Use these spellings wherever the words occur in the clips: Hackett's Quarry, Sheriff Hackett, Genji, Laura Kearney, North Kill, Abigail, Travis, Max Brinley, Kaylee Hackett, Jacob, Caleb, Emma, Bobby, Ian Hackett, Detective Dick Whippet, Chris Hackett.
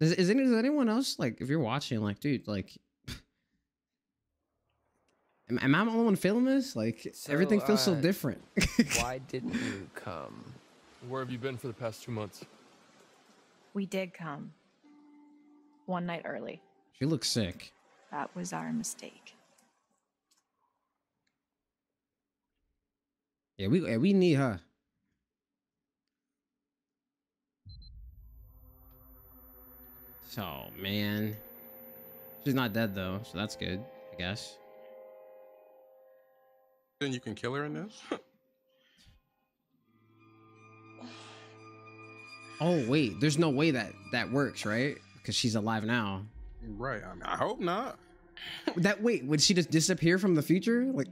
Is anyone else, like, if you're watching, like, dude, like, am I the only one feeling this? Like, so, everything feels so different. Why didn't you come? Where have you been for the past 2 months? We did come. One night early. She looks sick. That was our mistake. Yeah, we need her. Oh, man. She's not dead, though, so that's good, I guess. Then you can kill her in this? Oh, wait. There's no way that works, right? Because she's alive now. Right. I mean, I hope not. That, wait, would she just disappear from the future? Like...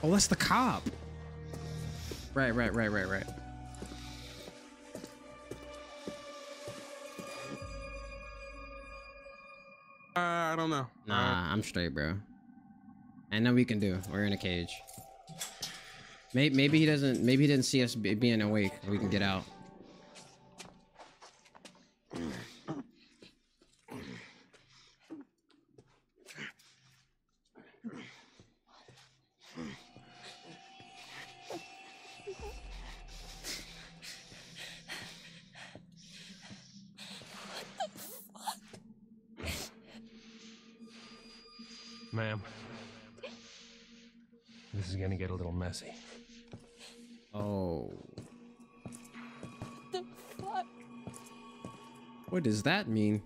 Oh, that's the cop. Right. I don't know. Nah, I'm straight, bro. I know we can do. We're in a cage. Maybe he doesn't. Maybe he didn't see us being awake. We can get out. Ma'am, this is gonna get a little messy. Oh. What the fuck? What does that mean?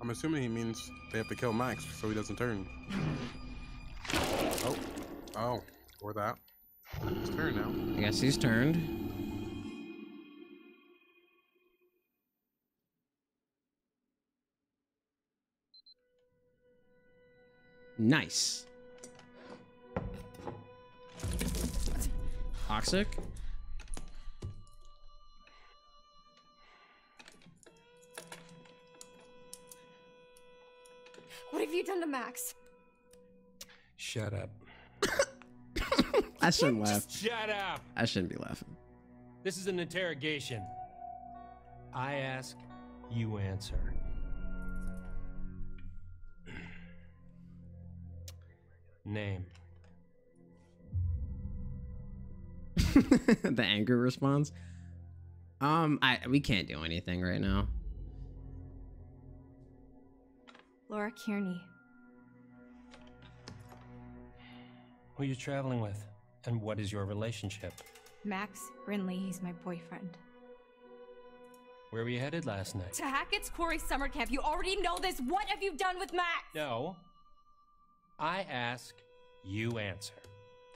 I'm assuming he means they have to kill Max so he doesn't turn. Oh, or that. It's turned now. I guess he's turned. Nice. Toxic. What have you done to Max? Shut up. I shouldn't laugh. Shut up. I shouldn't be laughing. This is an interrogation. I ask, you answer. Name. The anger response. We can't do anything right now. Laura Kearney. Who are you traveling with? And what is your relationship? Max Brinley, he's my boyfriend. Where were you headed last night? To Hackett's Quarry summer camp. You already know this. What have you done with Max? No. I ask, you answer.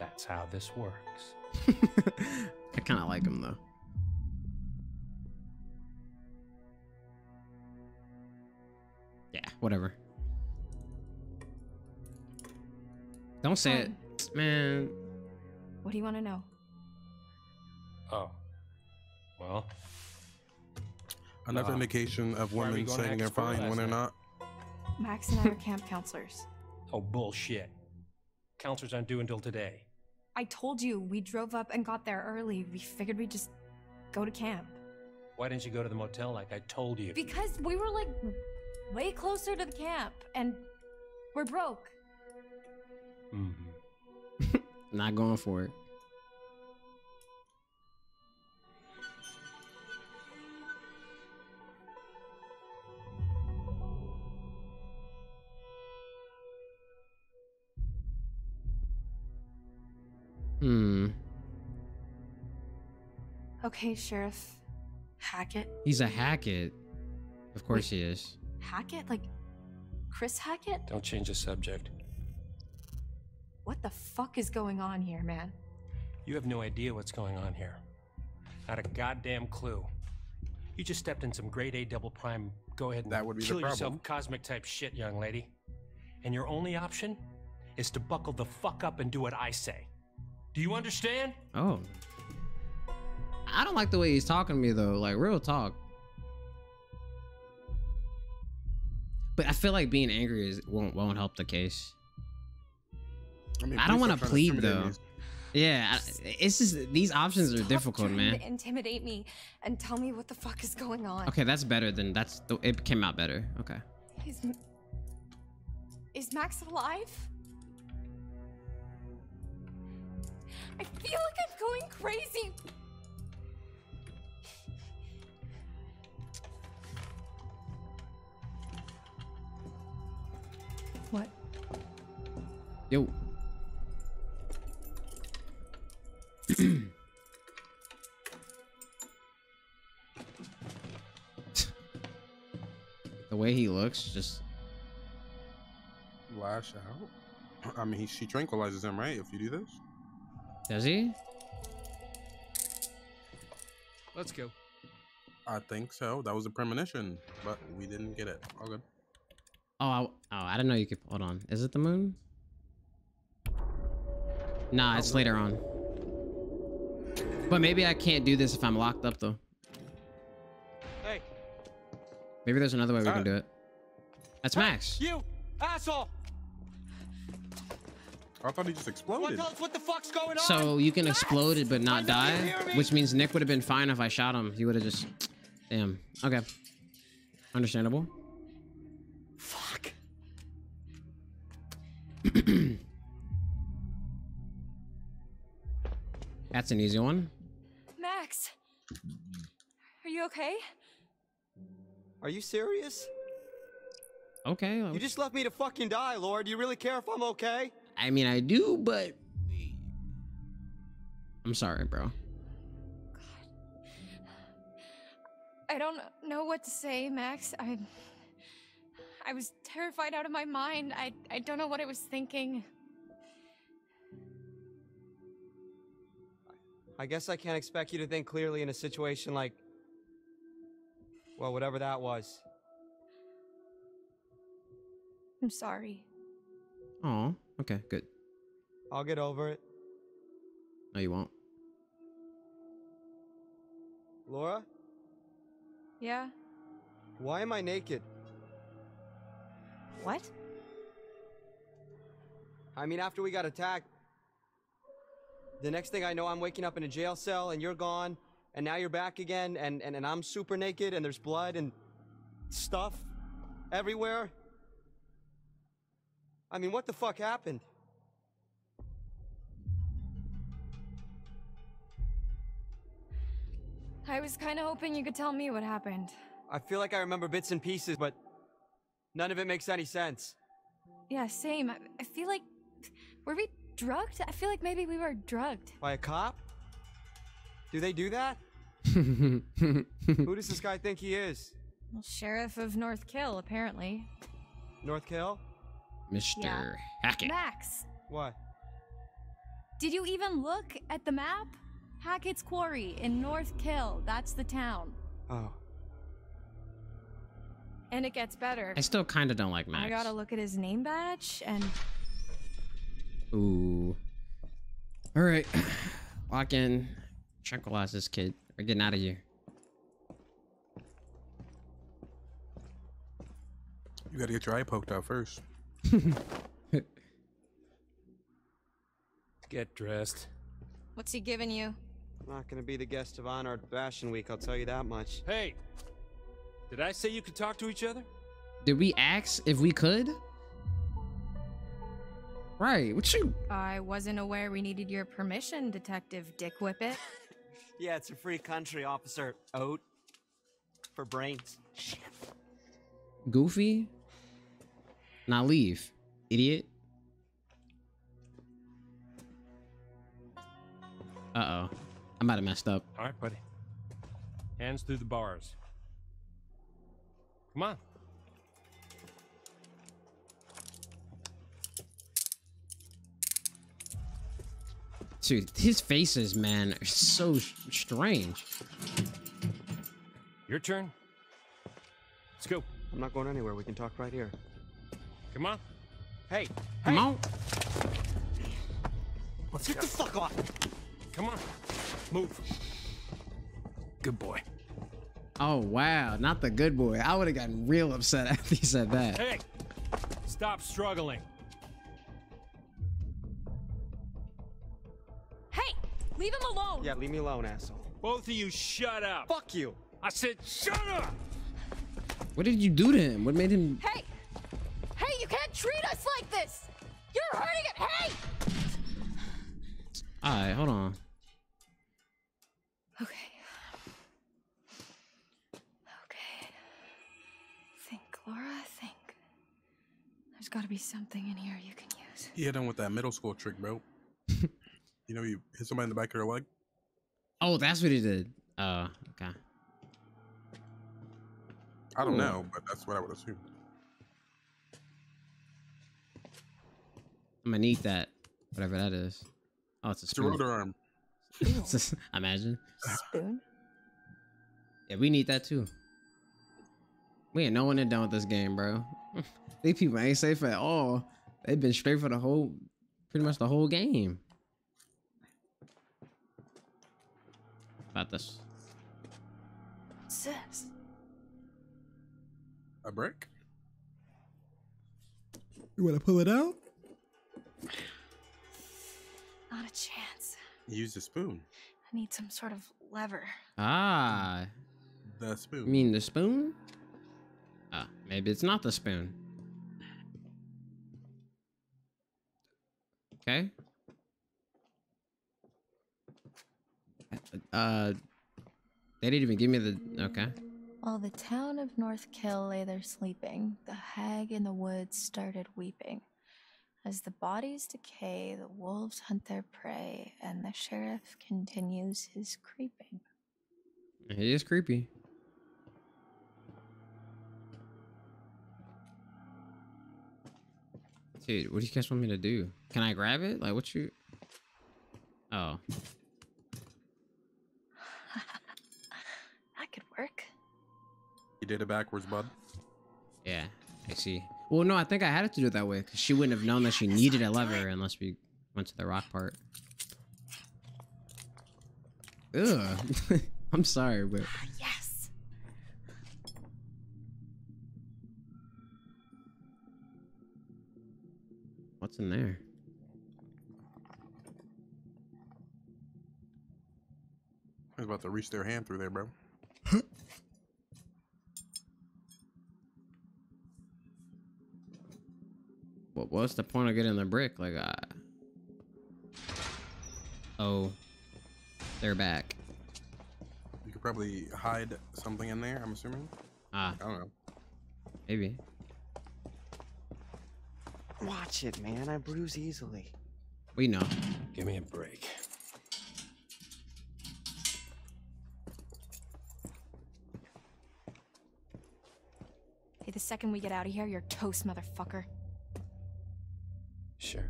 That's how this works. I kind of like him, though. Yeah, whatever. Don't say it, man. What do you want to know? Oh. Well. Another indication of women saying they're fine when they're not. Max and I are camp counselors. Oh, bullshit. Counselors aren't due until today. I told you, we drove up and got there early. We figured we'd just go to camp. Why didn't you go to the motel like I told you? Because we were, like, way closer to the camp, and we're broke. Mm-hmm. Not going for it. Okay, Sheriff Hackett. He's a Hackett. Of course he is. Hackett? Like, Chris Hackett? Don't change the subject. What the fuck is going on here, man? You have no idea what's going on here. Not a goddamn clue. You just stepped in some grade A double prime, go ahead and that would be kill yourself cosmic type shit, young lady. And your only option is to buckle the fuck up and do what I say. Do you understand? Oh. I don't like the way he's talking to me though, like real talk. But I feel like being angry is won't help the case. I mean, I don't want to plead though. Yeah, it's just these options are difficult, man. Intimidate me and tell me what the fuck is going on. Okay, that's better than it came out better. Okay. Is Max alive? I feel like I'm going crazy. What? Yo. The way he looks, just lash out. I mean, she tranquilizes him, right? If you do this, does he? Let's go. I think so. That was a premonition, but we didn't get it. All good. I didn't know you could. Hold on. Is it the moon? Nah, it's later on. But maybe I can't do this if I'm locked up, though. Hey. Maybe there's another way we can do it. That's Max. You asshole! I thought he just exploded. What the fuck's going on? So you can explode it but not die, which means Nick would have been fine if I shot him. He would have just... Damn. Okay. Understandable. Fuck. That's an easy one. Max, are you okay? Are you serious? Okay. You just left me to fucking die, Laura. Do you really care if I'm okay? I mean, I do, but I'm sorry, bro. God. I don't know what to say, Max. I was terrified out of my mind. I don't know what I was thinking. I guess I can't expect you to think clearly in a situation like, well, whatever that was. I'm sorry. Aw, okay, good. I'll get over it. No, you won't. Laura? Yeah? Why am I naked? What? I mean, after we got attacked, the next thing I know, I'm waking up in a jail cell, and you're gone, and now you're back again, and I'm super naked, and there's blood and stuff everywhere. I mean, what the fuck happened? I was kind of hoping you could tell me what happened. I feel like I remember bits and pieces, but none of it makes any sense. Yeah, same. I feel like... Were we... drugged? I feel like maybe we were drugged. By a cop? Do they do that? Who does this guy think he is? Well, Sheriff of North Kill, apparently. North Kill? Mr. Hackett. Max! What? Did you even look at the map? Hackett's Quarry in North Kill. That's the town. Oh. And it gets better. I still kind of don't like Max. I gotta look at his name badge and... Ooh. All right. Lock in. Tranquilize this kid. We're getting out of here. You gotta get your eye poked out first. Get dressed. What's he giving you? I'm not gonna be the guest of honor at Fashion Week, I'll tell you that much. Hey! Did I say you could talk to each other? Did we ask if we could? Right, what you? I wasn't aware we needed your permission, Detective Dick Whippet. Yeah, it's a free country, Officer Oat. For brains. Shit. Goofy? Now leave, idiot. Uh-oh. I might have messed up. All right, buddy. Hands through the bars. Come on. Dude, his faces, man, are so strange. Your turn. Let's go. I'm not going anywhere. We can talk right here. Come on. Hey. Come on. Let's get the fuck off. Come on. Move. Good boy. Oh, wow. Not the good boy. I would have gotten real upset after he said that. Hey, stop struggling. Hey, leave him alone. Yeah, leave me alone, asshole. Both of you shut up. Fuck you. I said shut up. What did you do to him? What made him... Hey, hey, you can't treat us like this. You're hurting it. Hey. All right, hold on. Okay. Laura, think there's got to be something in here you can use. He hit him with that middle school trick, bro. You know, you hit somebody in the back of their leg. Oh, that's what he did. Oh, okay. I don't know, but that's what I would assume. I'm gonna need that, whatever that is. Oh, it's a spoon. It's a rotor arm. I imagine. Spoon. Yeah, we need that too. We ain't no one done with this game, bro. These people ain't safe at all. They've been straight for the whole, pretty much the whole game. About this. What's this? A brick? You want to pull it out? Not a chance. Use a spoon. I need some sort of lever. Ah. The spoon. You mean the spoon? Maybe it's not the spoon. Okay. They didn't even give me the... Okay. While the town of North Kill lay there sleeping, the hag in the woods started weeping. As the bodies decay, the wolves hunt their prey, and the sheriff continues his creeping. He is creepy. Dude, what do you guys want me to do? Can I grab it? Like, what you... Oh. That could work. You did it backwards, bud. Yeah, I see. Well, no, I think I had it to do it that way, because she wouldn't have known that she needed a lever unless we went to the rock part. Ugh. I'm sorry, but... Yes! What's in there? I was about to reach their hand through there, bro. What was the point of getting the brick? Like, oh, they're back. You could probably hide something in there, I'm assuming. I don't know. Maybe. Watch it, man. I bruise easily. We know. Give me a break. Hey, the second we get out of here, you're toast, motherfucker. Sure.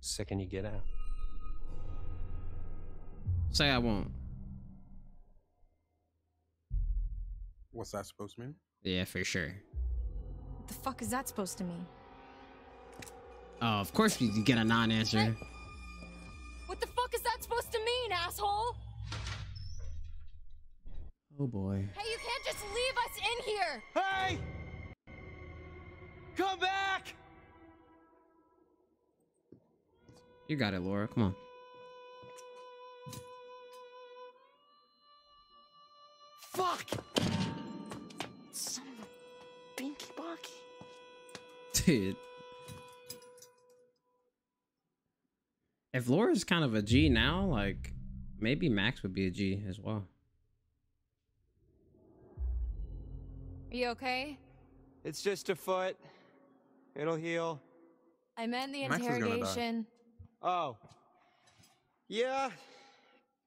Second you get out. Say I won't. What's that supposed to mean? Yeah, for sure. The fuck is that supposed to mean? Oh, of course you get a non-answer. Hey. What the fuck is that supposed to mean, asshole? Oh boy. Hey, you can't just leave us in here. Hey! Come back! You got it, Laura. Come on. Fuck! Dude. If Laura's kind of a G now, like maybe Max would be a G as well. Are you okay? It's just a foot. It'll heal. I meant the interrogation. Oh. Yeah.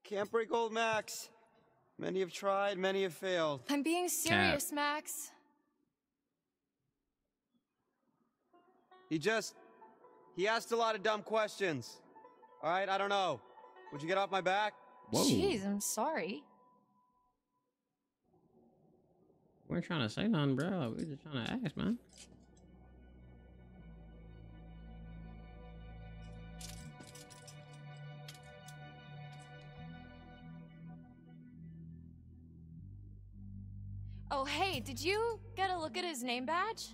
Can't break old Max. Many have tried, many have failed. I'm being serious, Max. He asked a lot of dumb questions. All right, I don't know. Would you get off my back? Whoa. Jeez, I'm sorry. We weren't trying to say nothing, bro. We were just trying to ask, man. Oh, hey, did you get a look at his name badge?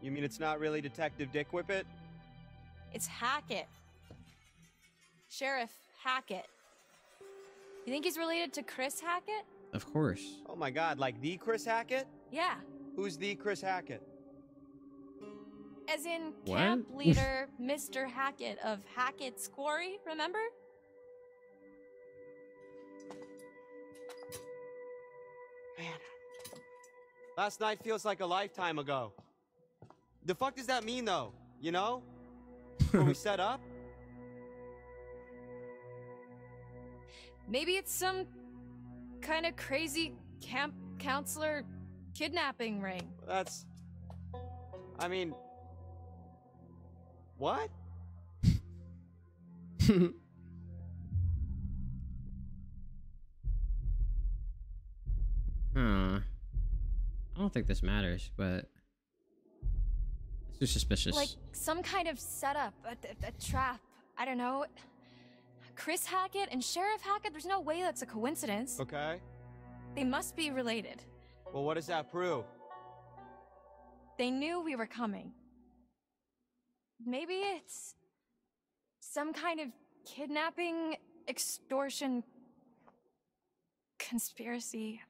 You mean it's not really Detective Dick Whippet? It's Hackett. Sheriff Hackett. You think he's related to Chris Hackett? Of course. Oh my god, like the Chris Hackett? Yeah. Who's the Chris Hackett? As in camp leader Mr. Hackett of Hackett's Quarry, remember? Man. Last night feels like a lifetime ago. The fuck does that mean though? You know? Were we set up? Maybe it's some kind of crazy camp counselor kidnapping ring. That's... I mean... What? I don't think this matters, but it's just suspicious. Like some kind of setup, a trap. I don't know. Chris Hackett and Sheriff Hackett, there's no way that's a coincidence. Okay. They must be related. Well, what does that prove? They knew we were coming. Maybe it's some kind of kidnapping, extortion, conspiracy.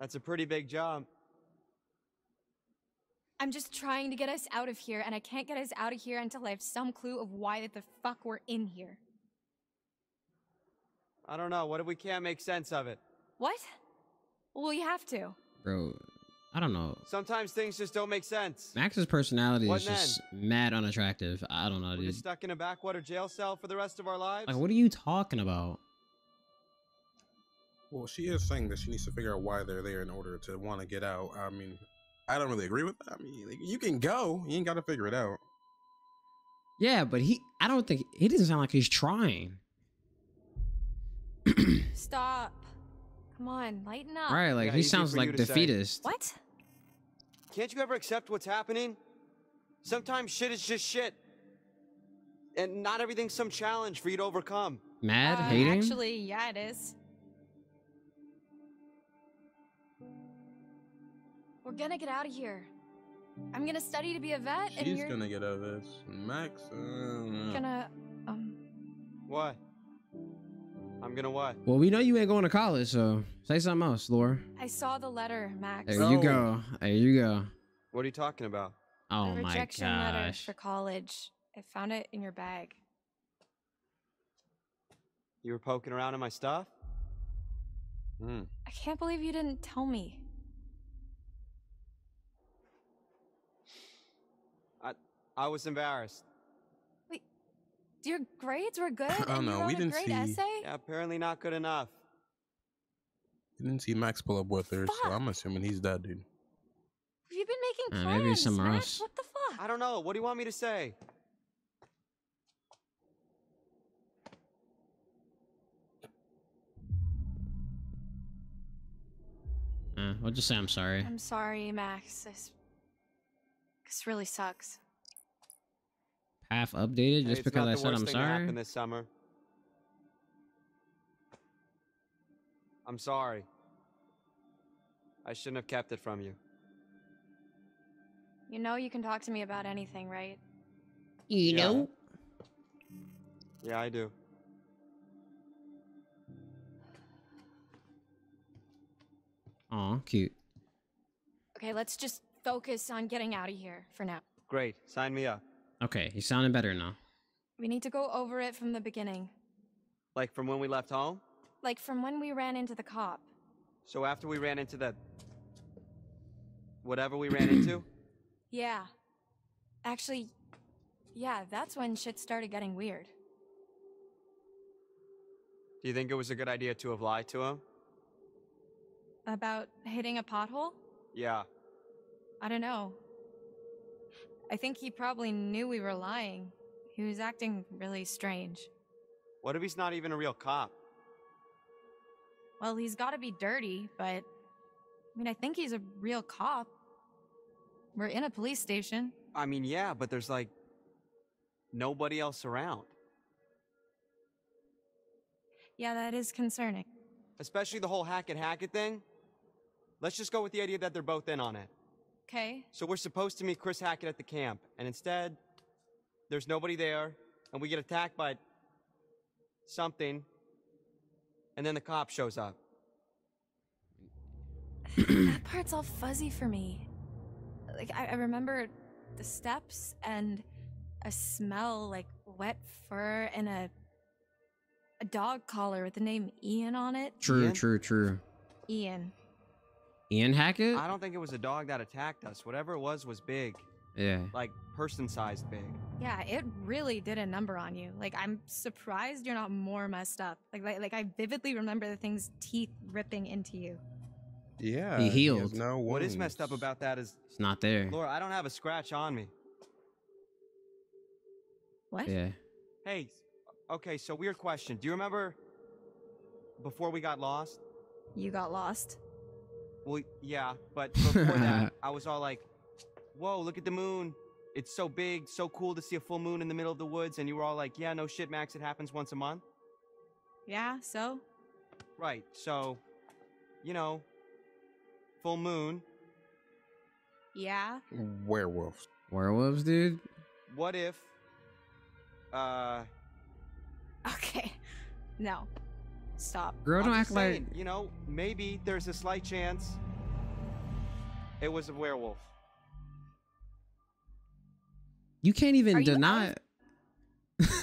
That's a pretty big job. I'm just trying to get us out of here, and I can't get us out of here until I have some clue of why the fuck we're in here. I don't know. What if we can't make sense of it? What? Well, you have to. Bro, I don't know. Sometimes things just don't make sense. Max's personality is just mad unattractive. I don't know, dude. We're just stuck in a backwater jail cell for the rest of our lives? Like, what are you talking about? Well, she is saying that she needs to figure out why they're there in order to want to get out. I mean, I don't really agree with that. I mean, like, you can go. You ain't got to figure it out. Yeah, but I don't think... He doesn't sound like he's trying. Stop. Come on, lighten up. Right, like, yeah, he sounds like defeatist. What? Can't you ever accept what's happening? Sometimes shit is just shit. And not everything's some challenge for you to overcome. Mad? Hating? Actually, yeah, it is. We're gonna get out of here. I'm gonna study to be a vet. She's and you're gonna get out of this. Max, What? I'm gonna what? Well, we know you ain't going to college, so say something else, Laura. I saw the letter, Max. There you go. There you go. What are you talking about? Oh my gosh. A rejection letter for college. I found it in your bag. You were poking around in my stuff? Hmm. I can't believe you didn't tell me. I was embarrassed. Wait, your grades were good? I don't know. We didn't see. Essay? Yeah, apparently not good enough. We didn't see Max pull up with her, so I'm assuming he's that dude. You've been making plans, maybe somewhere else. What the fuck? I don't know. What do you want me to say? I'll just say I'm sorry. I'm sorry, Max. This really sucks. Half updated just because I said I'm sorry. This summer. I'm sorry. I shouldn't have kept it from you. You know you can talk to me about anything, right? You know? Yeah, I do. Aw, cute. Okay, let's just focus on getting out of here for now. Great. Sign me up. Okay, he's sounding better now. We need to go over it from the beginning. Like from when we left home? Like from when we ran into the cop. So after we ran into the... whatever we ran into? Yeah. Actually, yeah, that's when shit started getting weird. Do you think it was a good idea to have lied to him? About hitting a pothole? Yeah. I don't know. I think he probably knew we were lying. He was acting really strange. What if he's not even a real cop? Well, he's gotta be dirty, but... I mean, I think he's a real cop. We're in a police station. I mean, yeah, but there's, like... nobody else around. Yeah, that is concerning. Especially the whole Hackett thing. Let's just go with the idea that they're both in on it. Okay. So we're supposed to meet Chris Hackett at the camp, and instead, there's nobody there, and we get attacked by something, and then the cop shows up. That part's all fuzzy for me. Like, I remember the steps and a smell like wet fur and a dog collar with the name Ian on it. True, Ian? True. Ian. Ian Hackett? I don't think it was a dog that attacked us. Whatever it was big. Yeah. Like, person-sized big. Yeah, it really did a number on you. Like, I'm surprised you're not more messed up. Like I vividly remember the thing's teeth ripping into you. Yeah. He healed. No wounds. What is messed up about that is... It's not there. Laura, I don't have a scratch on me. What? Yeah. Hey, okay, so weird question. Do you remember before we got lost? You got lost? Well, yeah, but before that, I was all like, whoa, look at the moon. It's so big, so cool to see a full moon in the middle of the woods. And you were all like, yeah, no shit, Max, it happens once a month. Yeah, so? Right, so, you know... Full moon. Yeah. Werewolves. Werewolves, dude. What if? Okay. No. Stop. Girl, don't act like. You know, maybe there's a slight chance it was a werewolf. You can't even deny.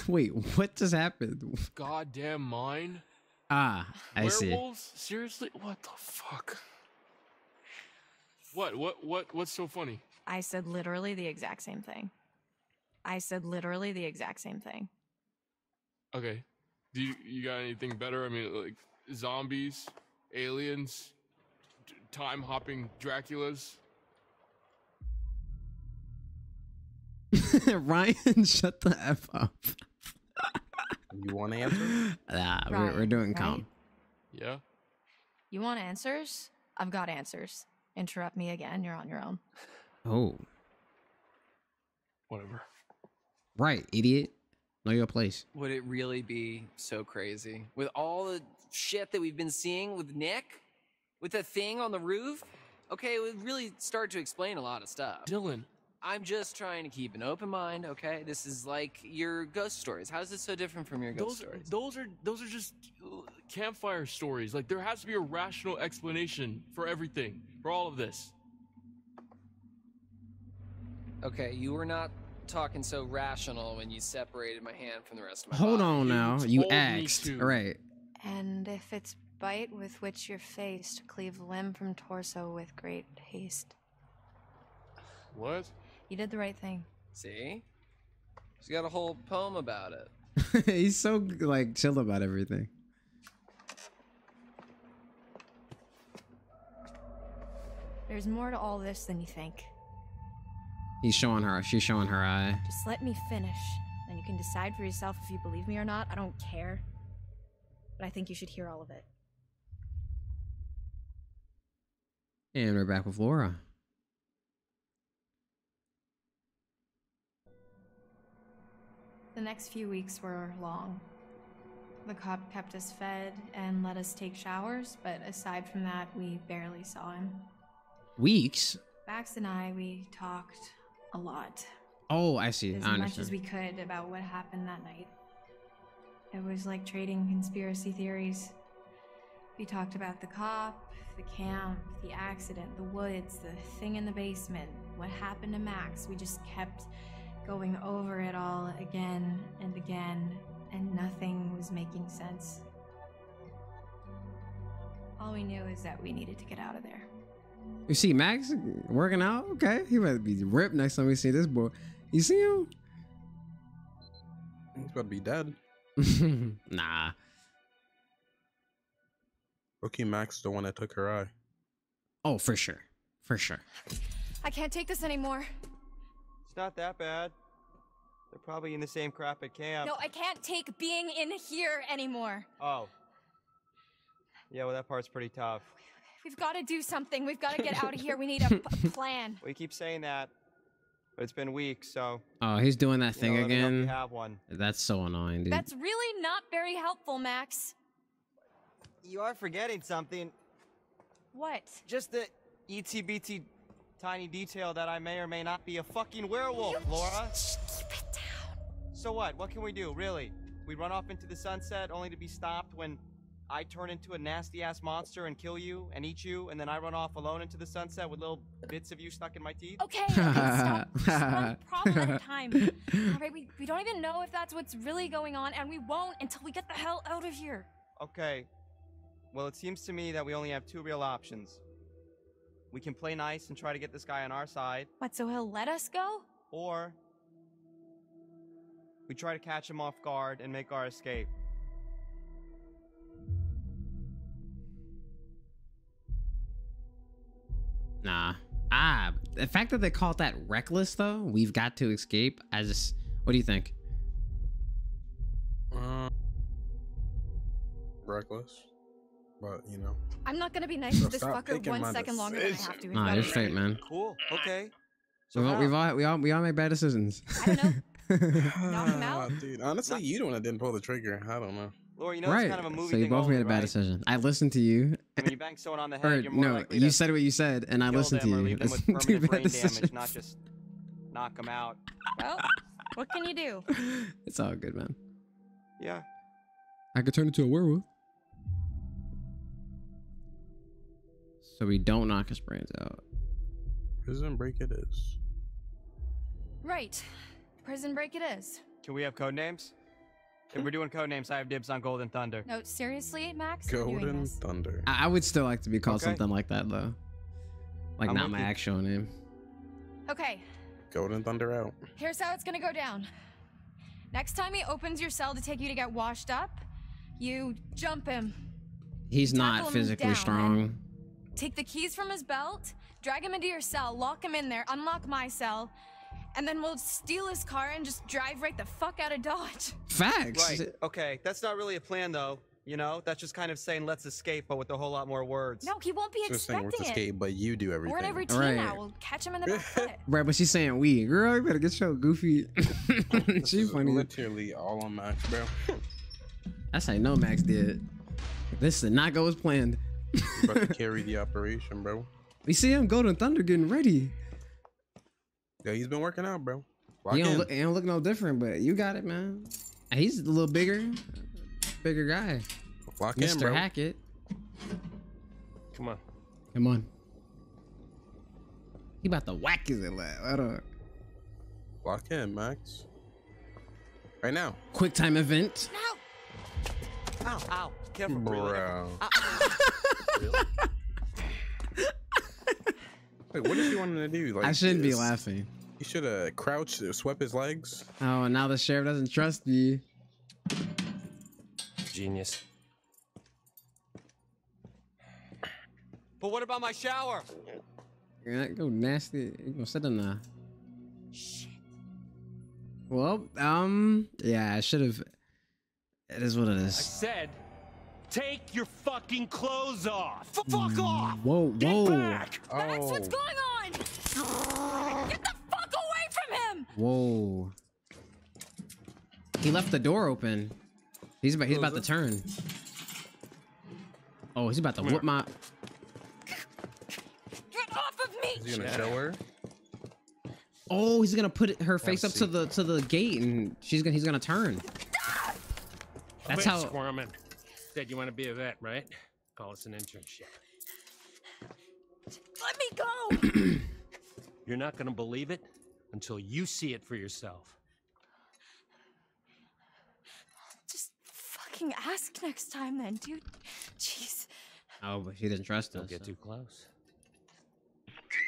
Wait, what just happened? Goddamn mine. Ah, I see. Werewolves? Seriously? What the fuck? What's so funny? I said literally the exact same thing. Okay. Do you got anything better? I mean, like, zombies, aliens, time-hopping Draculas? Ryan, shut the F up. You want to answer? Nah, Ryan, we're doing calm. Right? Yeah? You want answers? I've got answers. Interrupt me again, you're on your own. Oh. Whatever. Right, idiot. Know your place. Would it really be so crazy? With all the shit that we've been seeing with Nick? With the thing on the roof? Okay, it would really start to explain a lot of stuff. Dylan. I'm just trying to keep an open mind, okay? This is like your ghost stories. How is this so different from your ghost stories? Those are just campfire stories. Like, there has to be a rational explanation for everything, for all of this. Okay, you were not talking so rational when you separated my hand from the rest of my body. Hold on now, you asked. Right. And if it's bite with which you're faced, cleave limb from torso with great haste. What? You did the right thing. See? He's got a whole poem about it. He's so, like, chill about everything. There's more to all this than you think. He's showing her. She's showing her eye. Just let me finish. Then you can decide for yourself if you believe me or not. I don't care. But I think you should hear all of it. And we're back with Laura. The next few weeks were long. The cop kept us fed and let us take showers, but aside from that, we barely saw him. Weeks? Max and I, we talked a lot. Oh, I see. As much as we could about what happened that night. It was like trading conspiracy theories. We talked about the cop, the camp, the accident, the woods, the thing in the basement, what happened to Max. We just kept going over it all again and again, and nothing was making sense. All we knew is that we needed to get out of there. You see Max working out? Okay, he better be ripped next time we see this boy. You see him? He's about to be dead. Nah. Rookie Max, the one that took her eye. Oh, for sure. For sure. I can't take this anymore. Not that bad. They're probably in the same crap at camp. No, I can't take being in here anymore. Oh. Yeah, well, that part's pretty tough. We've got to do something. We've got to get out of here. We need a plan. We keep saying that, but it's been weeks, so. Oh, he's doing that thing again. Have one. That's so annoying, dude. That's really not very helpful, Max. You are forgetting something. What? Just the ETBT tiny detail that I may or may not be a fucking werewolf, you Laura. Just keep it down. So what? What can we do, really? We run off into the sunset only to be stopped when I turn into a nasty-ass monster and kill you and eat you, and then I run off alone into the sunset with little bits of you stuck in my teeth? Okay, stop. Just one problem at a time. All right, we don't even know if that's what's really going on, and we won't until we get the hell out of here. Okay. Well, it seems to me that we only have two real options. We can play nice and try to get this guy on our side. What, so he'll let us go? Or we try to catch him off guard and make our escape. Nah. The fact that they call it that reckless, though, we've got to escape. What do you think? Reckless, but you know. I'm not gonna be nice to this fucker one second longer than I have to. Nah, you're straight, man. Cool. Okay. So we all make bad decisions. I don't know. Knock him out. Dude, honestly, you don't didn't pull the trigger. I don't know. Laura, you know, right. It's kind of a movie. So you both made a bad decision. I listened to you. When you bang someone on the head, you're more likely you said what you said, and I listened to you. That's too bad decisions. Not just knock them out. Well, what can you do? It's all good, man. Yeah. I could turn into a werewolf. So we don't knock his brains out. Prison break it is. Right. Prison break it is. Can we have code names? If we're doing code names, I have dibs on Golden Thunder. No, seriously, Max? Golden Thunder. I would still like to be called something like that, though. Like, not my actual name. Okay. Golden Thunder out. Here's how it's gonna go down. Next time he opens your cell to take you to get washed up, you jump him. He's not physically strong. Take the keys from his belt, drag him into your cell, lock him in there, unlock my cell, and then we'll steal his car and just drive right the fuck out of Dodge. Facts. Right. Okay, that's not really a plan, though. You know, that's just kind of saying let's escape, but with a whole lot more words. No, he won't be expecting it. Escape, but you do everything. We're in every team now. We'll catch him in the back foot. Right, but she's saying we. Girl, you better get your goofy. She's funny. Literally all on Max, bro. That's how you know Max did. This did not go as planned. You're about to carry the operation, bro. We see him Golden Thunder getting ready. Yo, he's been working out, bro. He don't look no different, but you got it, man. He's a little bigger guy. Lock in, bro. Mr. Hackett. Come on. Come on. He about to whack his lad. Lock in, Max. Right now. Quick time event. No. Ow, ow. Careful, bro. Really? Wait, what did you want him to do? Like, I shouldn't be laughing. You should have crouched, swept his legs. Oh, and now the sheriff doesn't trust me. Genius. But what about my shower? You're not go nasty. You're gonna sit in there. Shit. Well, yeah, I should have. It is what it is. I said, take your fucking clothes off. Fuck off. Whoa, whoa. Get back. Oh. That's what's going on. Get the fuck away from him. Whoa. He left the door open. He's about to turn. Oh, he's about to whoop my. Get off of me. He's gonna show her. Oh, he's gonna put her face up to the gate, and he's gonna turn. That's how. Squirming. Said you want to be a vet, right? Call us an internship. Let me go. You're not gonna believe it until you see it for yourself. Just fucking ask next time, then, dude. Jeez. Oh, but she didn't trust us. Don't get too close. T,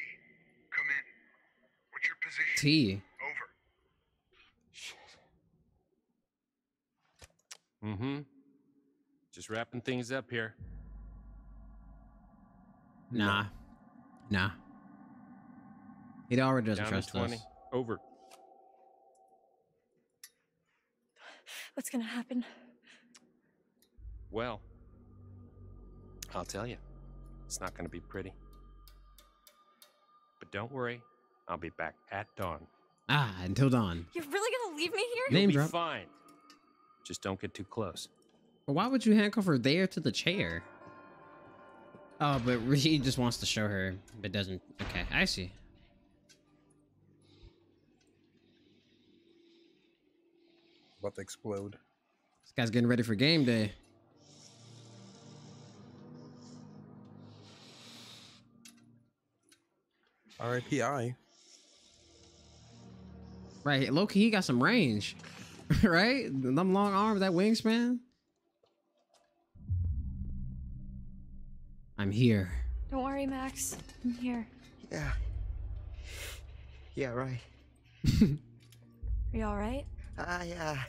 come in. What's your position? T. Over. Shit. Mm-hmm. Just wrapping things up here. Nah. He already doesn't trust us. Over. What's gonna happen? Well, I'll tell you. It's not gonna be pretty. But don't worry, I'll be back at dawn. Ah, until dawn. You're really gonna leave me here? Name drop. Fine. Just don't get too close. Why would you handcuff her there to the chair? Oh, but he just wants to show her, but doesn't. Okay, I see. About to explode. This guy's getting ready for game day. R.I.P.I. Right, low-key, he got some range. Right? Them long arms, that wingspan. I'm here. Don't worry, Max. I'm here. Yeah. Yeah, right. Are you all right? I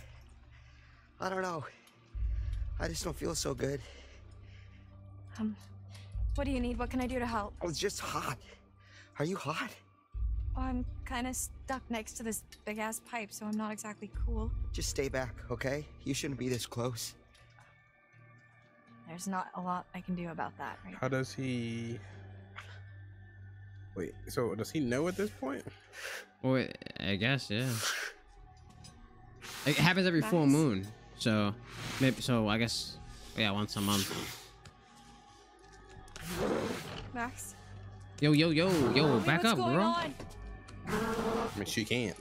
don't know. I just don't feel so good. What do you need? What can I do to help? I was just hot. Are you hot? Oh, I'm kind of stuck next to this big-ass pipe, so I'm not exactly cool. Just stay back, okay? You shouldn't be this close. There's not a lot I can do about that, right? How does he... Wait, so does he know at this point? Well, I guess, yeah. It happens every full moon, so... maybe. So, I guess... yeah, once a month. Max? Yo, yo, yo, yo, back up, girl. On? I mean, she can't.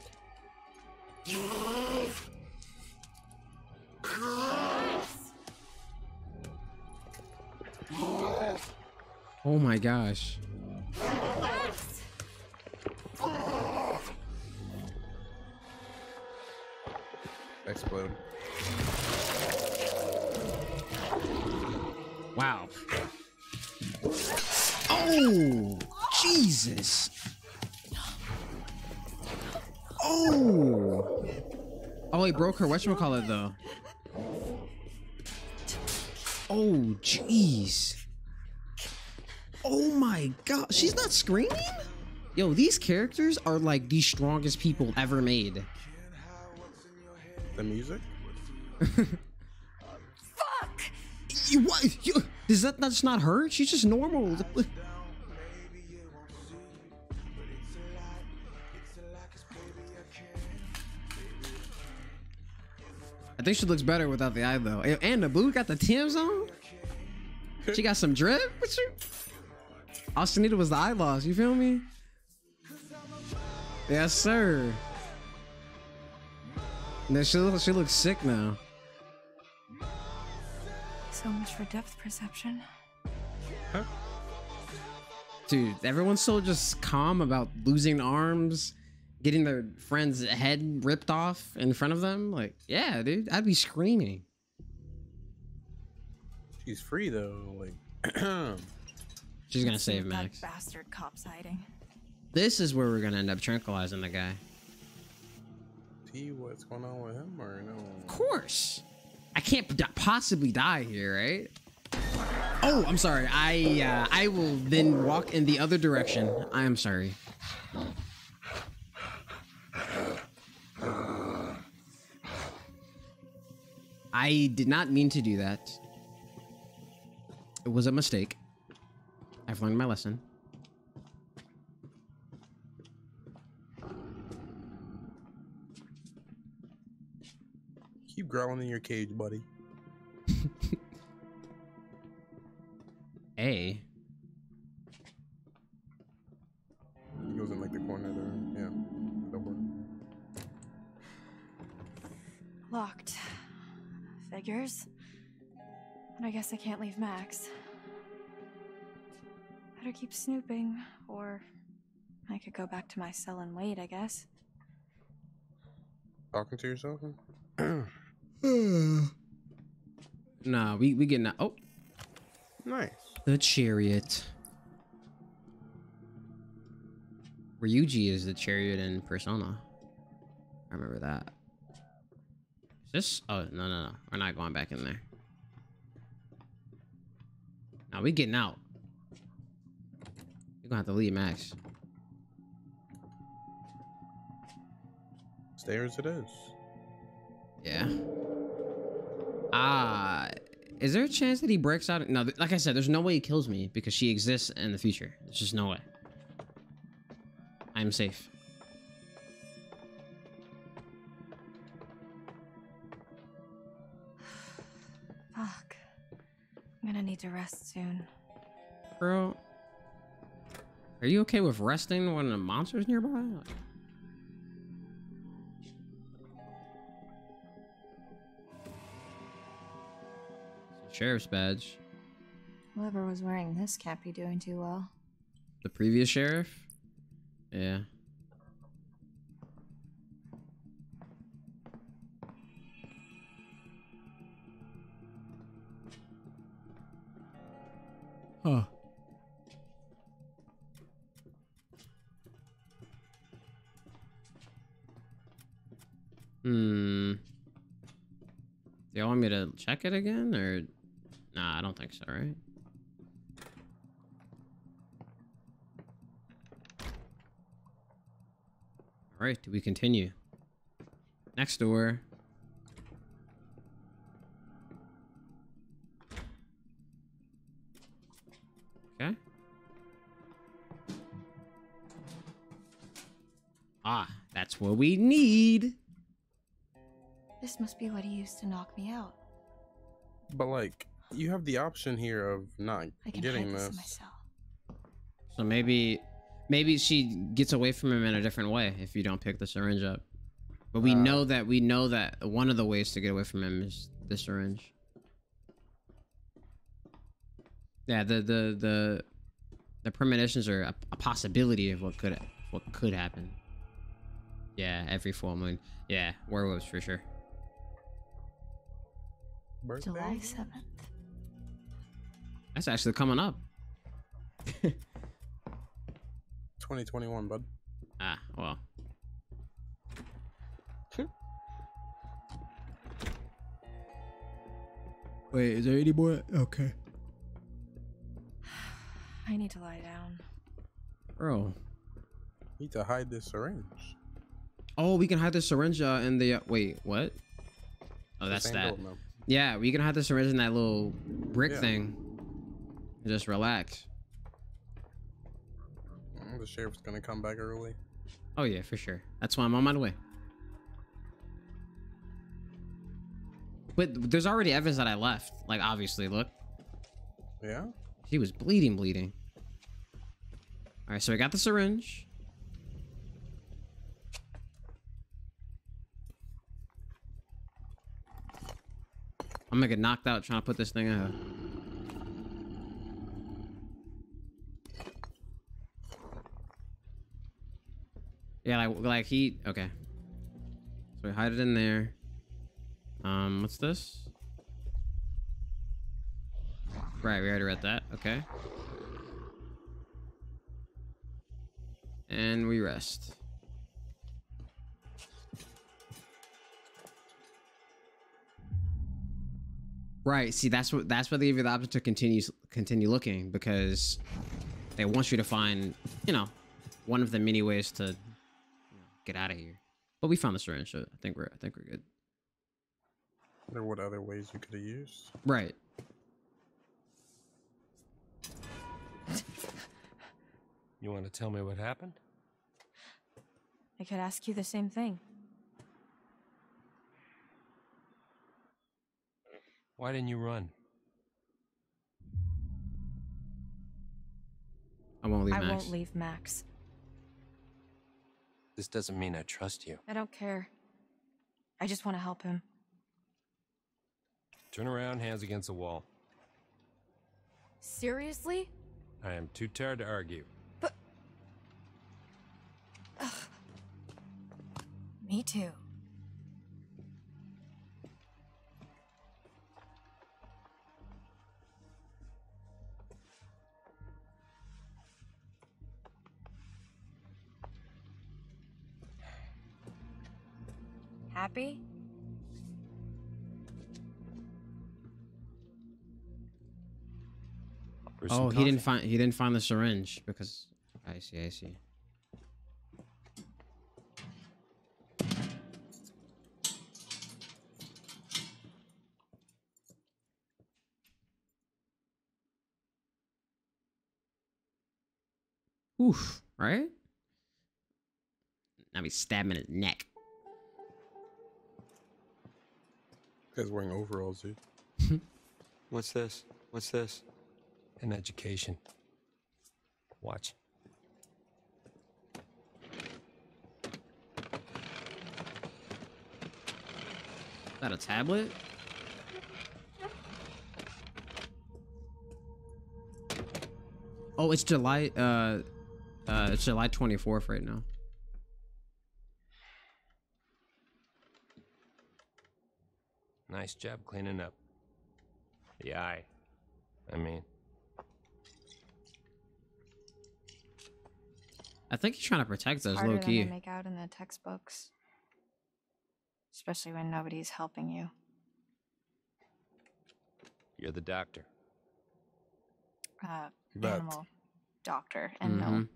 Oh my gosh. Explode. Wow. Oh! Jesus! Oh! Oh, he broke her whatchamacallit though. Oh, jeez. Oh my god. She's not screaming? Yo, these characters are like the strongest people ever made. The music? Fuck! You, what? You, does that just not her? She's just normal. I think she looks better without the eye though. And Naboo got the Tims on. She got some drip. All she needed was the eye loss. You feel me? Yes, sir. Now she looks sick now. So much for depth perception. Huh? Dude, everyone's so just calm about losing arms. Getting their friend's head ripped off in front of them, like, yeah, dude, I'd be screaming. She's free though, like. She's gonna save Max. That bastard cop's hiding. This is where we're gonna end up tranquilizing the guy. See what's going on with him, or no? Of course, I can't possibly die here, right? Oh, I'm sorry. I will then walk in the other direction. I am sorry. I did not mean to do that. It was a mistake. I've learned my lesson. Keep growling in your cage, buddy. Hey. He goes in like the corner there. Yeah. Locked. Figures. And I guess I can't leave Max. Better keep snooping, or I could go back to my cell and wait, I guess. Talking to yourself? Nah, we getting out. Oh. Nice. The Chariot. Ryuji is the Chariot in Persona. I remember that. This? Oh, no, no, no. We're not going back in there. Now we getting out. You're going to have to leave, Max. Stairs it is. Yeah. Is there a chance that he breaks out? No, like I said, there's no way he kills me because she exists in the future. There's just no way. I'm safe. Fuck. I'm gonna need to rest soon. bro? Are you okay with resting when a monster's nearby? Like... Sheriff's badge. Whoever was wearing this can't be doing too well. The previous sheriff? Yeah. Huh. Do y'all want me to check it again, or... Nah, I don't think so, right? Alright, we continue. Next door. Okay. Ah, that's what we need! This must be what he used to knock me out. But like, you have the option here of not getting this. Myself. So maybe she gets away from him in a different way if you don't pick the syringe up. But we know that one of the ways to get away from him is the syringe. Yeah, the premonitions are a possibility of what could happen. Yeah, every full moon. Yeah, werewolves for sure. Birthday? July 7th. That's actually coming up. 2021, bud. Ah, well. Wait, is there any more? Okay. I need to lie down. Bro. We need to hide this syringe. Oh, we can hide the syringe in the... wait, what? Oh, that's that. Old, no. Yeah, we can hide the syringe in that little brick thing. And just relax. The sheriff's gonna come back early. Oh yeah, for sure. That's why I'm on my way. But there's already evidence that I left. Like, obviously, look. Yeah? She was bleeding. Alright, so we got the syringe. I'm gonna get knocked out trying to put this thing out. Yeah, like he... Okay. So we hide it in there. What's this? Right, we already read that. Okay. And we rest. Right, see, that's why they give you the option to continue looking, because they want you to find, you know, one of the many ways to... get out of here. But we found the syringe, so I think we're good. I wonder what other ways you could have used. Right. You want to tell me what happened? I could ask you the same thing. Why didn't you run? I won't leave Max. This doesn't mean I trust you. I don't care. I just want to help him. Turn around, hands against the wall. Seriously? I am too tired to argue. But... Ugh. Me too. Happy? Oh, he didn't find the syringe because I see. Oof, right? Now he's stabbing his neck. This guy's wearing overalls, dude. What's this? An education. Watch. Is that a tablet? Oh, it's July. It's July 24th right now. Nice job cleaning up. The eye. I mean. I think he's trying to protect us, low key. Harder than I make out in the textbooks, especially when nobody's helping you. You're the doctor. Animal doctor, and no,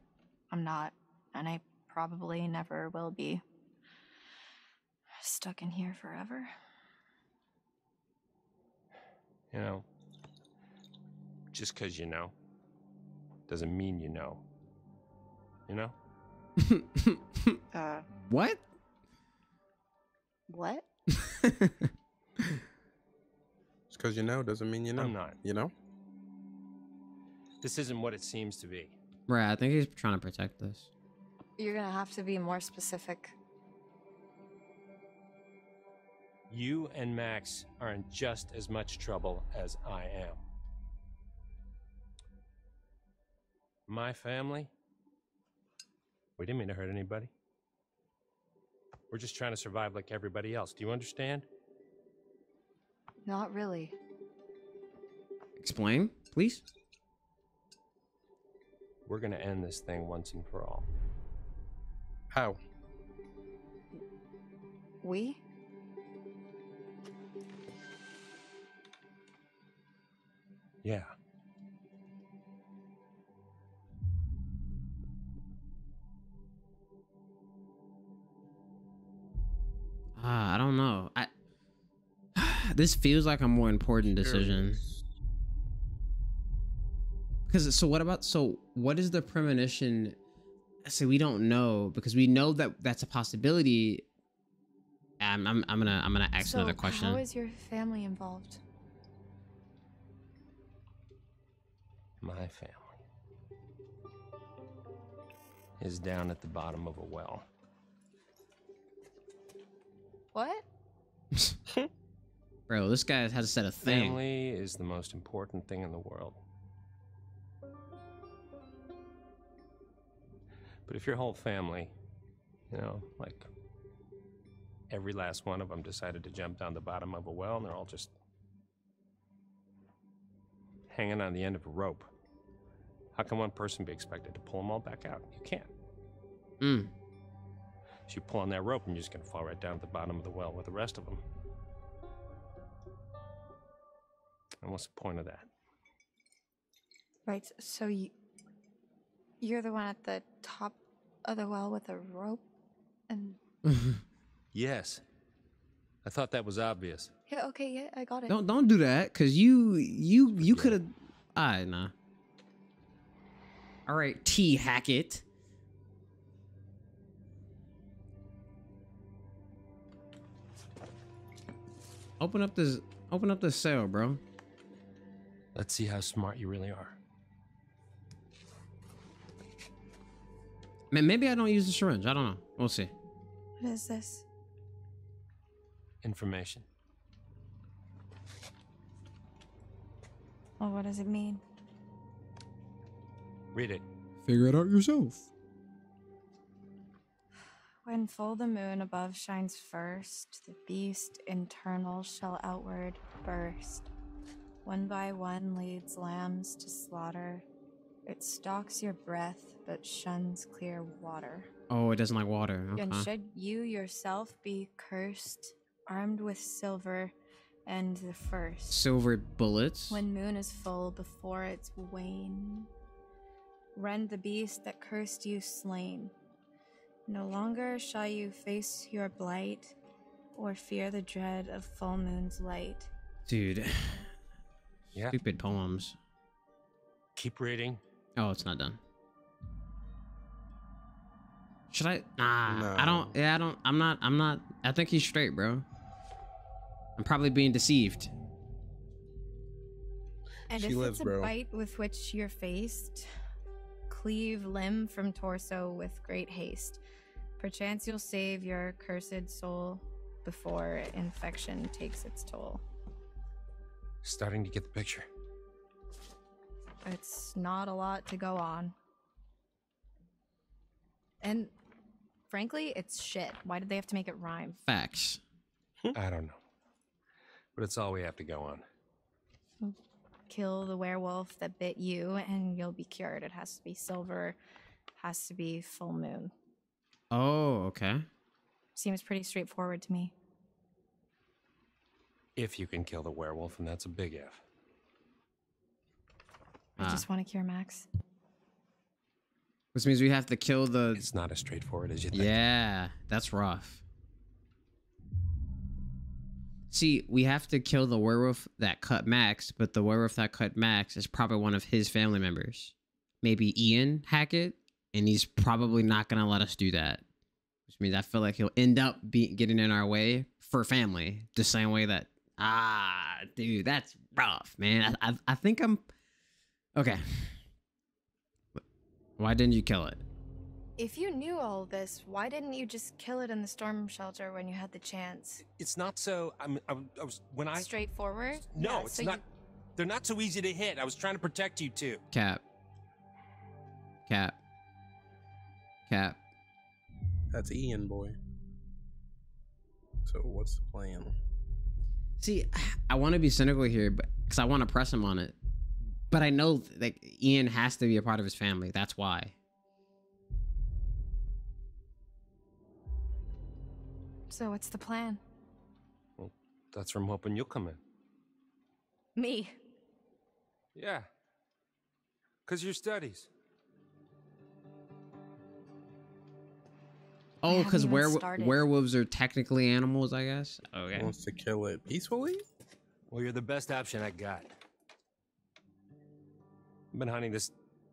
I'm not, and I probably never will be. Stuck in here forever. You know, just because you know doesn't mean you know. You know? What? What? Just because you know doesn't mean you know. I'm not. You know? This isn't what it seems to be. Right, I think he's trying to protect us. You're gonna have to be more specific. You and Max are in just as much trouble as I am. My family? We didn't mean to hurt anybody. We're just trying to survive like everybody else. Do you understand? Not really. Explain, please. We're gonna end this thing once and for all. How? We? Yeah. I don't know. This feels like a more important decision. Because so what is the premonition? So we don't know, because we know that that's a possibility. I'm gonna ask another question. How is your family involved? My family is down at the bottom of a well. What? Bro, this guy has said a thing. Family is the most important thing in the world. But if your whole family, you know, like every last one of them decided to jump down the bottom of a well and they're all just hanging on the end of a rope, how can one person be expected to pull them all back out? You can't. So you pull on that rope and you're just gonna fall right down at the bottom of the well with the rest of them. And what's the point of that? Right, so you're the one at the top of the well with a rope and... Yes. I thought that was obvious. Yeah, okay, yeah, I got it. Don't do that, because you could have... Alright, nah. Alright, T. Hackett. Open up this cell, bro. Let's see how smart you really are. Man, maybe I don't use the syringe. I don't know. We'll see. What is this? Information. Well, what does it mean? Read it. Figure it out yourself. When full the moon above shines first, the beast internal shall outward burst. One by one leads lambs to slaughter. It stalks your breath, but shuns clear water. Oh, it doesn't like water. Okay. And should you yourself be cursed, armed with silver and the first. Silver bullets? When moon is full before its wane, rend the beast that cursed you slain. No longer shall you face your blight or fear the dread of full moon's light. Dude. Yeah. Stupid poems. Keep reading. Oh, it's not done. Should I? Nah, no. I'm not. I think he's straight, bro. I'm probably being deceived. And she lives, bro. Bite with which you're faced, cleave limb from torso with great haste. Perchance you'll save your cursed soul before infection takes its toll. Starting to get the picture. It's not a lot to go on. And frankly, it's shit. Why did they have to make it rhyme? Facts. I don't know. But it's all we have to go on. Kill the werewolf that bit you and you'll be cured. It has to be silver. Has to be full moon. Oh, okay. Seems pretty straightforward to me. If you can kill the werewolf, and that's a big if. I just want to cure Max. Which means we have to kill the... It's not as straightforward as you think. Yeah, that's rough. See, we have to kill the werewolf that cut Max, but the werewolf that cut Max is probably one of his family members. Maybe Ian Hackett, and he's probably not going to let us do that. Which means I feel like he'll end up getting in our way for family. The same way that... Ah, dude, that's rough, man. I think I'm... Okay. Why didn't you kill it? If you knew all this, why didn't you just kill it in the storm shelter when you had the chance? It's not so... I was... When I... Straightforward? No, yeah, it's so not... You... They're not so easy to hit. I was trying to protect you two. Cap. Cap. Cap. That's Ian, boy. So what's the plan? See, I want to be cynical here, but because I want to press him on it. But I know that Ian has to be a part of his family. That's why. So what's the plan? Well, that's where I'm hoping you'll come in. Me? Yeah. 'Cause your studies. Oh, 'cause werewolves are technically animals, I guess. Okay. Wants to kill it peacefully? Well, you're the best option I got. I've been hunting this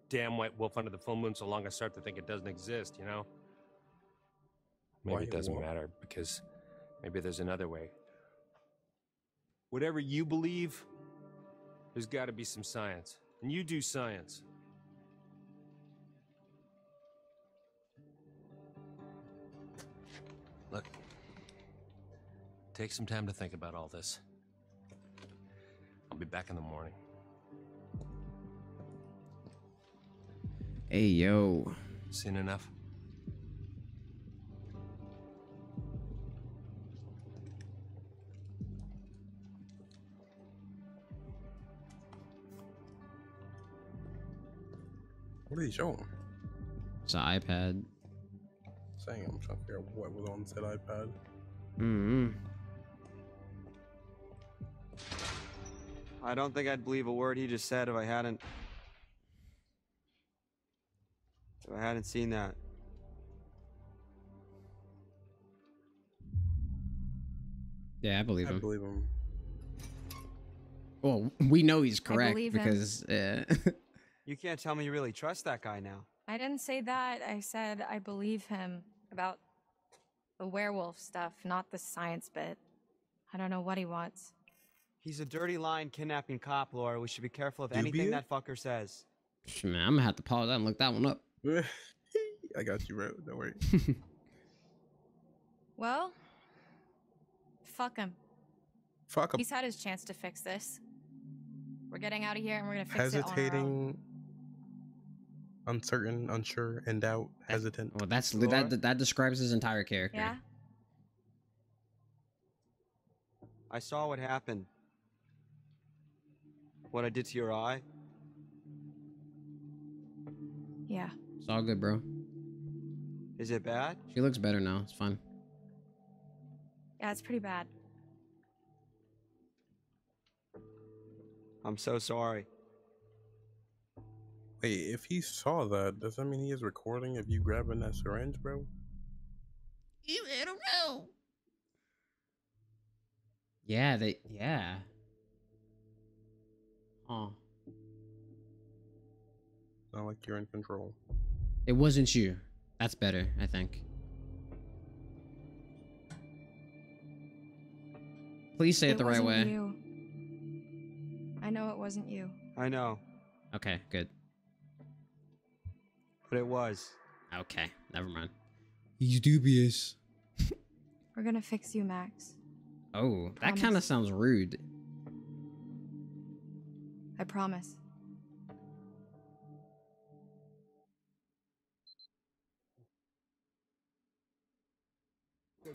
damn white wolf under the full moon so long I start to think it doesn't exist, you know? Maybe it doesn't matter, because maybe there's another way. Whatever you believe, there's got to be some science. And you do science. Look, take some time to think about all this. I'll be back in the morning. Hey, yo. Seen enough? What are you showing? It's an iPad. Saying I'm trying to figure out what was on said iPad. Mm-hmm. I don't think I'd believe a word he just said if I hadn't... seen that. Yeah, I believe him. I believe him. Well, we know he's correct because... You can't tell me you really trust that guy now. I didn't say that. I said I believe him about the werewolf stuff, not the science bit. I don't know what he wants. He's a dirty lying kidnapping cop, Laura. We should be careful of anything that fucker says. Man, I'm gonna have to pause that and look that one up. I got you, bro. Don't worry. Well, fuck him. Fuck him. He's had his chance to fix this. We're getting out of here and we're gonna fix it on our own. Uncertain, unsure, in doubt, hesitant. Well, that's that describes his entire character. Yeah. I saw what happened. What I did to your eye. Yeah. It's all good, bro. Is it bad? She looks better now. It's fine. Yeah, it's pretty bad. I'm so sorry. Wait, if he saw that, does that mean he is recording if you grabbing that syringe, bro? You in a row. Yeah, yeah. Oh. Not like you're in control. It wasn't you. That's better, I think. Please say it the right way. You. I know it wasn't you. I know. Okay, good. but it was. Okay, never mind. He's dubious. We're gonna fix you, Max. Oh, promise. That kind of sounds rude. I promise.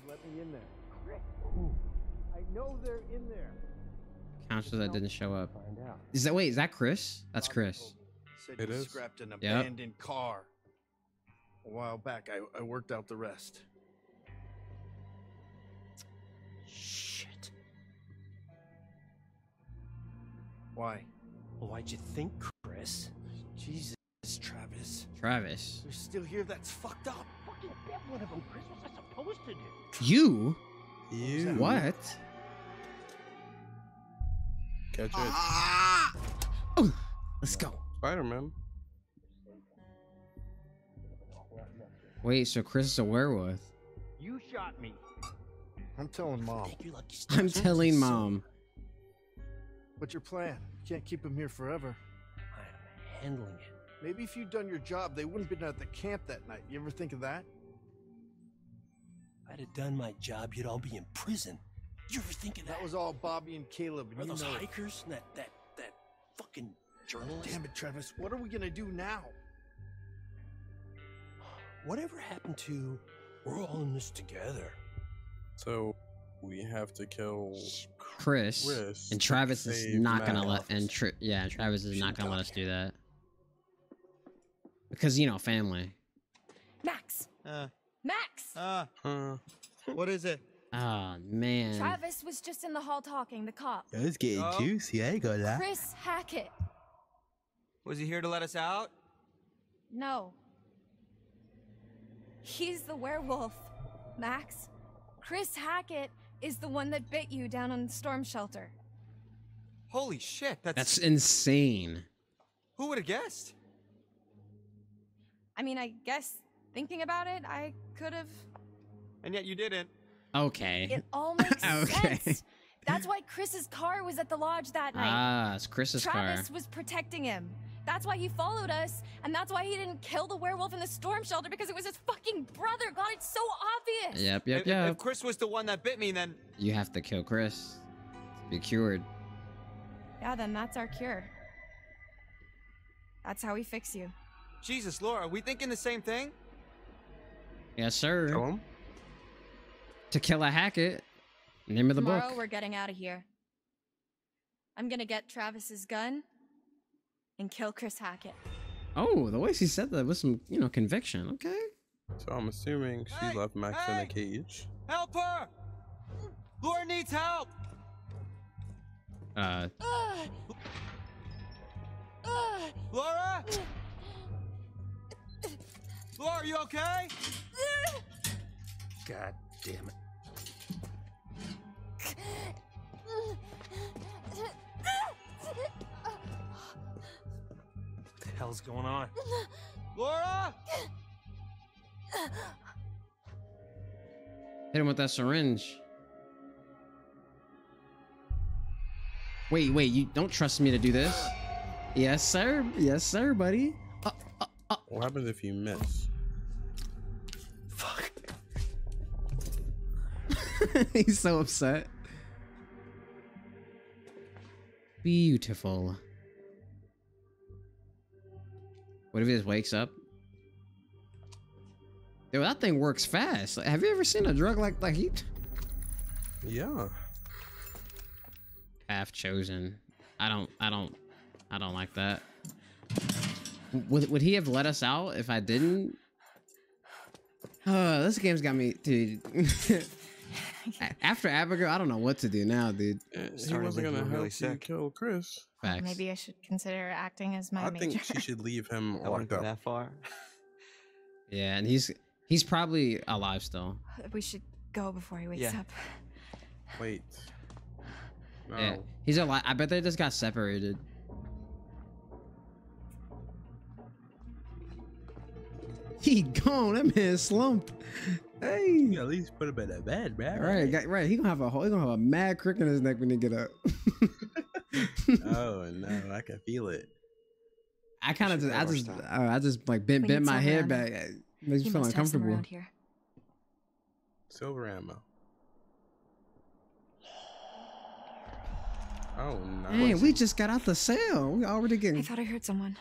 Let me in there. Chris. I know they're in there. Counts that didn't show up. Is that, wait, is that Chris? That's Chris. It is. Scrapped an abandoned car. A while back, I worked out the rest. Shit. Why? Why'd you think, Chris? Jesus, Travis. Travis. We're still here. That's fucked up. Fucking get one of them, Chris. What's I supposed to do? You? You? What? Catch it. Ah! Oh, let's go. Spider-Man. Wait, so Chris is a werewolf. You shot me. I'm telling mom. I'm telling mom. What's your plan? Can't keep him here forever. I am handling it. Maybe if you'd done your job, they wouldn't have been at the camp that night. You ever think of that? If I'd have done my job, you'd all be in prison. You ever think of that? That was all Bobby and Caleb. And those hikers and that fucking journalist. Damn it, Travis. What are we gonna do now? Whatever happened to, we're all in this together. So we have to kill Chris and Travis is not gonna let Travis is not gonna let us do that because, you know, family. Max. Max. What is it? Oh man. Travis was just in the hall talking. The cop. That was getting juicy. I ain't gonna lie. Chris Hackett. Was he here to let us out? No. He's the werewolf, Max. Chris Hackett is the one that bit you down on the storm shelter. Holy shit, that's insane. Who would have guessed? I mean, I guess thinking about it, I could have. And yet you didn't. Okay. It all makes sense. That's why Chris's car was at the lodge that night. Ah, it's Chris's car. Travis was protecting him. That's why he followed us, and that's why he didn't kill the werewolf in the storm shelter, because it was his fucking brother. God, it's so obvious. Yep. If Chris was the one that bit me, then... You have to kill Chris to be cured. Yeah, then that's our cure. That's how we fix you. Jesus, Laura, are we thinking the same thing? Yes, sir. Kill him. To kill a Hackett. Name of the book. Tomorrow, we're getting out of here. I'm gonna get Travis's gun and kill Chris Hackett. Oh, the way she said that was some, you know, conviction. Okay. So I'm assuming she left Max in a cage. Help her! Laura needs help! Laura? Laura, are you okay? God damn it. Hell's going on? Laura! Hit him with that syringe. Wait, you don't trust me to do this? Yes, sir, buddy. What happens if you miss? Fuck. He's so upset. Beautiful. What if he just wakes up? Yo, that thing works fast. Like, have you ever seen a drug like heat? Yeah. Half chosen. I don't like that. Would he have let us out if I didn't? This game's got me, dude. After Abigail, I don't know what to do now, dude. He wasn't gonna help you kill Chris. Facts. Maybe I should consider acting as my major. I think she should leave him locked up that far. Yeah, and he's probably alive still. We should go before he wakes up. Wait. No. Yeah, he's alive. I bet they just got separated. He gone. That man slumped. Hey, at least put him in a bed, man. Right. He gonna have a mad crick in his neck when he get up. Oh no, I can feel it. I kind of just, I just like bent my head back. It makes me feel uncomfortable. Silver ammo. Oh no! Hey, we just got out the cell. We already getting. I thought I heard someone.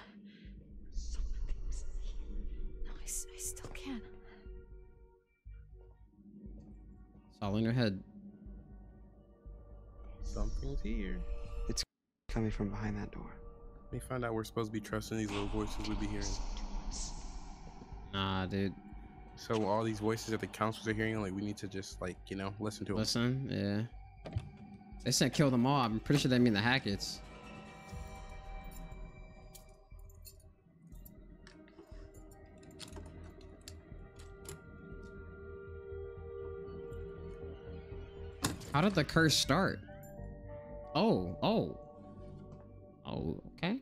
No, I still can. It's all in your head. Something's here. It's coming from behind that door. Let me find out we're supposed to be trusting these little voices we'll be hearing. Nah, dude. So all these voices that the councils are hearing, like, we need to just, like, you know, listen to them. Listen, yeah. They said kill them all. I'm pretty sure they mean the Hacketts. How did the curse start? Oh, okay.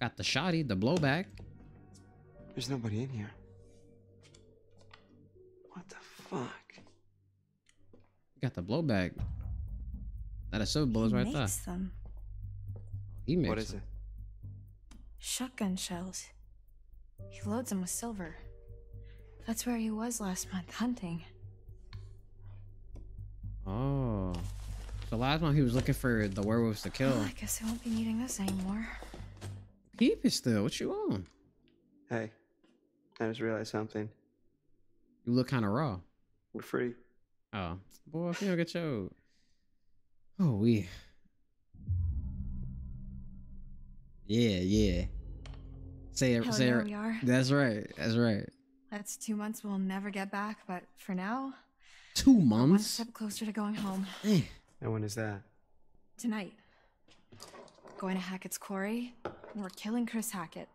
Got the shoddy, the blowback. There's nobody in here. What the fuck? Got the blowback. That is so blows right there. He makes them. What is it? Shotgun shells. He loads them with silver. That's where he was last month hunting. Oh. The last one he was looking for the werewolves to kill. Well, I guess I won't be needing this anymore. Keep it still. What you on? Hey, I just realized something. You look kind of raw. We're free. Oh, boy, if you don't get your. Oh, we. Yeah. Say it. Say it. That's right. That's right. That's 2 months we'll never get back, but for now. 2 months. One step closer to going home. Hey. And when is that? Tonight. Going to Hackett's Quarry, and we're killing Chris Hackett.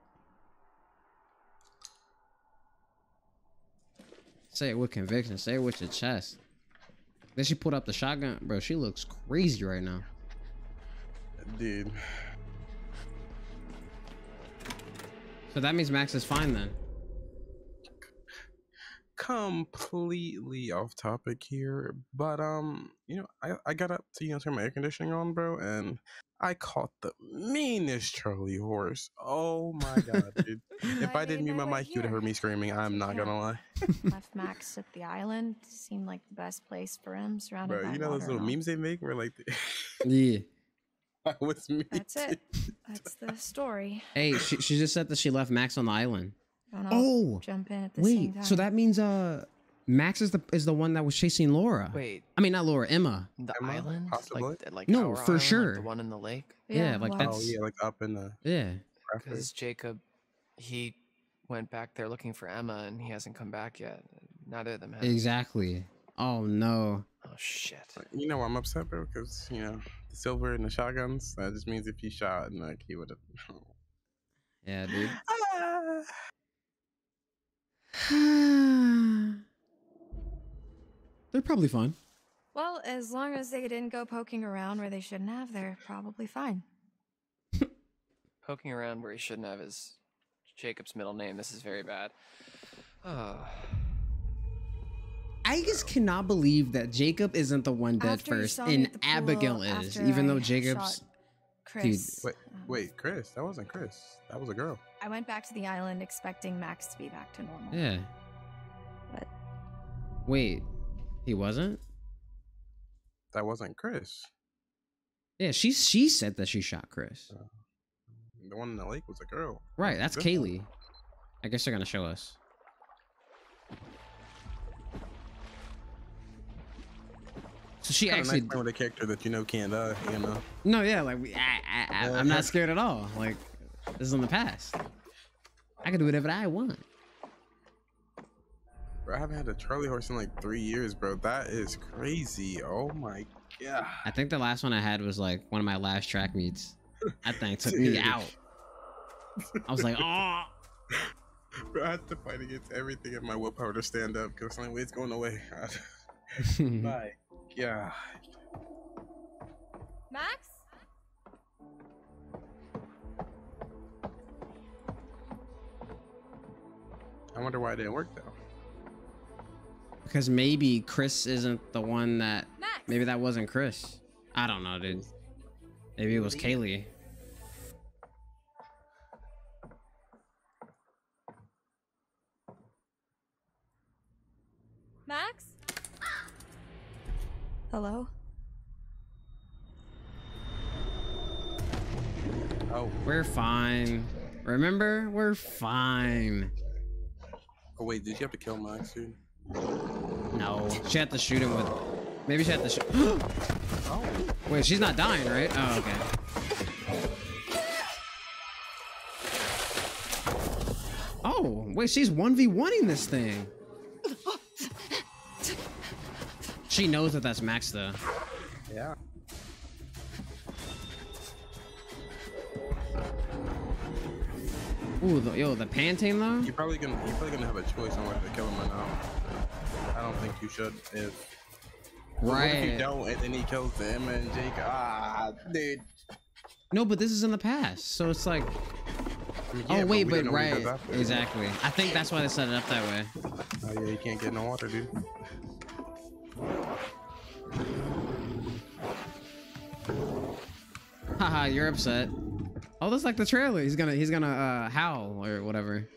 Say it with conviction. Say it with your chest. Then she pulled up the shotgun. Bro, she looks crazy right now. Dude. So that means Max is fine then. Completely off topic here, but you know, I got up to, you know, turn my air conditioning on, bro, and I caught the meanest Charlie horse. Oh my god, dude. If I didn't mute my mic, you would have heard me screaming. I'm not gonna lie. Left Max at the island. Seemed like the best place for him, surrounded by, you know, those little memes they make where like yeah, that was me. That's it. That's the story. Hey, she just said that she left Max on the island. Oh, jump in at the same time. So that means Max is the one that was chasing Laura. Wait, I mean not Laura, Emma. The island, like no, for sure, like the one in the lake. Yeah, yeah, like wow. That's yeah, like up in the yeah. Because Jacob, he went back there looking for Emma, and he hasn't come back yet. Neither of them have. Exactly. Oh no. Oh shit. You know I'm upset, bro, because you know the silver and the shotguns. That just means if he shot, and like he would have. Yeah, dude. They're probably fine. Well, as long as they didn't go poking around where they shouldn't have, they're probably fine. Poking around where he shouldn't have is Jacob's middle name. This is very bad. Oh. I just cannot believe that Jacob isn't the one dead first and Abigail is, even though Jacob's... Chris. Dude. Wait, Chris? That wasn't Chris. That was a girl. I went back to the island expecting Max to be back to normal. Yeah. But... Wait, he wasn't? That wasn't Chris. Yeah, she said that she shot Chris. The one in the lake was a girl. Right, that's Kaylee. I guess they're gonna show us. So she actually nice with a character that you know can't die, you know. No, yeah, like I'm not scared at all. Like this is in the past. I can do whatever I want. Bro, I haven't had a Charlie horse in like 3 years, bro. That is crazy. Oh my god. I think the last one I had was like one of my last track meets. I think took me out. I was like, oh. Bro, I had to fight against everything in my willpower to stand up because like, it's going away. Bye. Yeah. Max? I wonder why it didn't work though. Because maybe Chris isn't the one that. Max. Maybe that wasn't Chris. I don't know, dude. Maybe it was Kaylee. Hello? Oh. We're fine. Remember? We're fine. Oh, wait. Did you have to kill Max, dude? No. She had to shoot him with... Maybe she had to shoot... Oh. Wait, she's not dying, right? Oh, okay. Oh, wait. She's 1v1ing this thing. She knows that that's Max, though. Yeah. Ooh, the Pantene though? You're probably gonna have a choice on whether to kill him or not. I don't think you should. If right, if you don't, and then he kills the Emma and Jacob. Ah, dude. No, but this is in the past, so it's like. Yeah, oh wait, but right, exactly. I think that's why they set it up that way. Oh yeah, you can't get no water, dude. Haha, you're upset. Oh, that's like the trailer. He's gonna howl or whatever.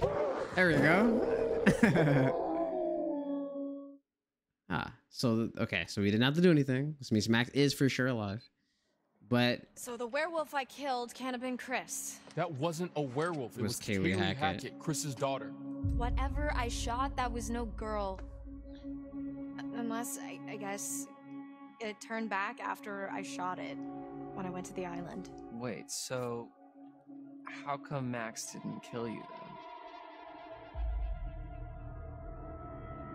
There we go. Ah, so okay, so we didn't have to do anything. This means Max is for sure alive. But so the werewolf I killed can't have been Chris. That wasn't a werewolf. It was Kaylee Hackett, Chris's daughter. Whatever I shot, that was no girl. Unless I guess it turned back after I shot it. When I went to the island. Wait, so how come Max didn't kill you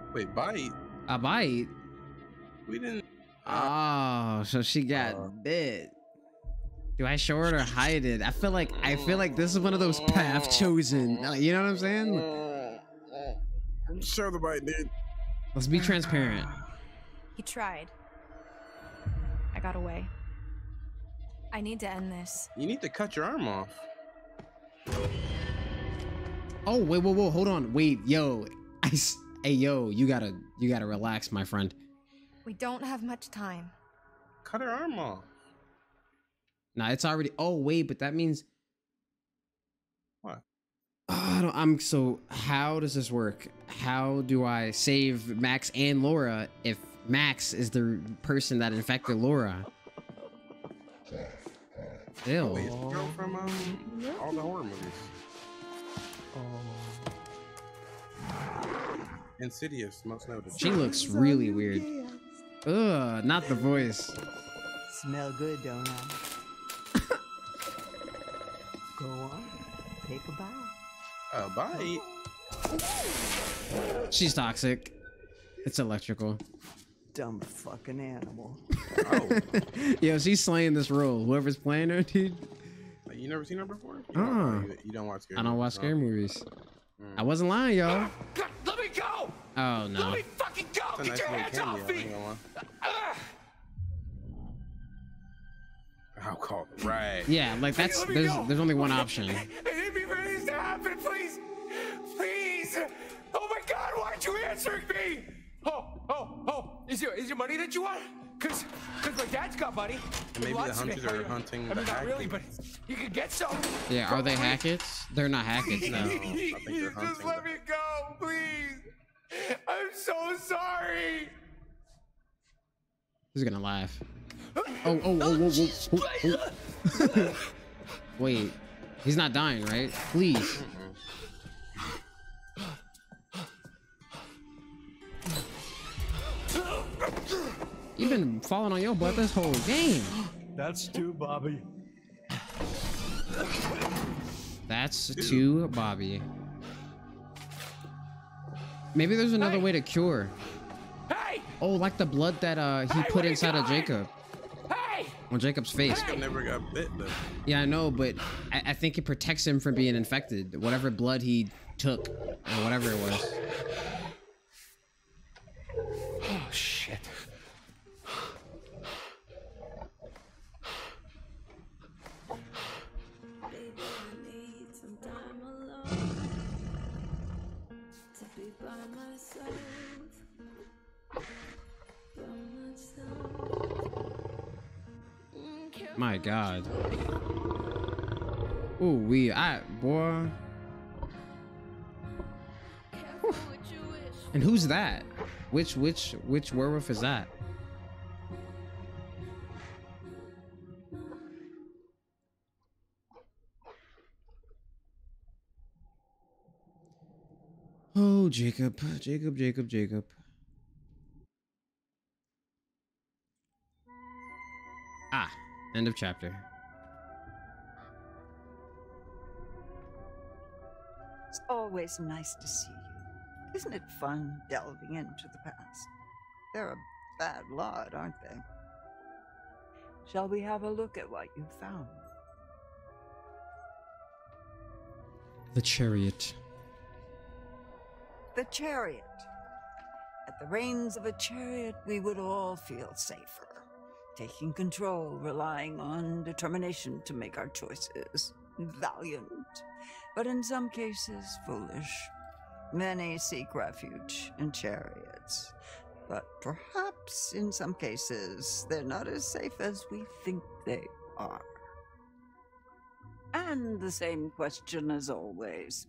then? Wait, bite? A bite? We didn't. Oh, so she got bit. Do I show it or hide it? I feel like this is one of those path chosen. You know what I'm saying? Show the bite, dude. Let's be transparent. He tried. I got away. I need to end this. You need to cut your arm off. Oh, wait, whoa, whoa, hold on. Wait, yo. Hey, yo, you gotta relax, my friend. We don't have much time. Cut her arm off. Nah, it's already, oh, wait, but that means. What? Oh, how does this work? How do I save Max and Laura if Max is the person that infected Laura? Ew. Wait, from all the horror movies. Insidious, most noted. She looks really weird. Ugh, not the voice. Smell good, don't I? Go on, take a bite. A bite? She's toxic. It's electrical. Dumb fucking animal. Oh. Yo, she's slaying this role. Whoever's playing her, dude. You never seen her before? You don't watch scary movies. I don't watch scary movies. Mm. I wasn't lying, y'all. God, let me go! Oh, no. Let me fucking go! Get your hands off me! I'll call it right. Yeah, like that's, there's only one option. I didn't mean for this to happen, please! Please! Oh my God, why aren't you answering me? Oh, is your money that you want? Cause my dad's got money. And maybe the hunters are hunting the Hackett's. I mean, not really, but you can get some. Yeah, are they Hackett's? They're not Hackett's, no. I think they're hunting. Just let me go, please. I'm so sorry. He's gonna laugh. Oh. Wait, he's not dying, right? Please. You've been falling on your butt this whole game. That's two, Bobby. That's two, Bobby. Maybe there's another way to cure. Hey! Oh, like the blood that he put inside of Jacob. Hey! On Jacob's face. I never got bit, though. Yeah, I know, but I think it protects him from being infected. Whatever blood he took, or whatever it was. Oh, shit. My God. Ooh, boy. Whew. And who's that? Which werewolf is that? Oh, Jacob. Ah, end of chapter. It's always nice to see you. Isn't it fun delving into the past? They're a bad lot, aren't they? Shall we have a look at what you found? The chariot. The chariot. At the reins of a chariot, we would all feel safer. Taking control, relying on determination to make our choices. Valiant, but in some cases, foolish. Many seek refuge in chariots, but perhaps in some cases, they're not as safe as we think they are. And the same question as always.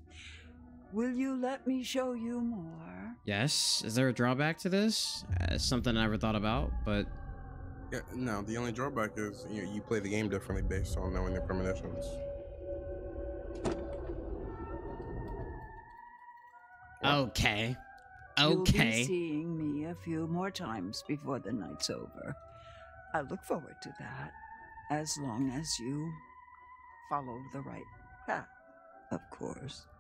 Will you let me show you more? Yes. Is there a drawback to this? Something I never thought about, but... Yeah, no, the only drawback is you play the game differently based on knowing their premonitions. Okay. Okay. You'll be seeing me a few more times before the night's over. I look forward to that, as long as you follow the right path, of course.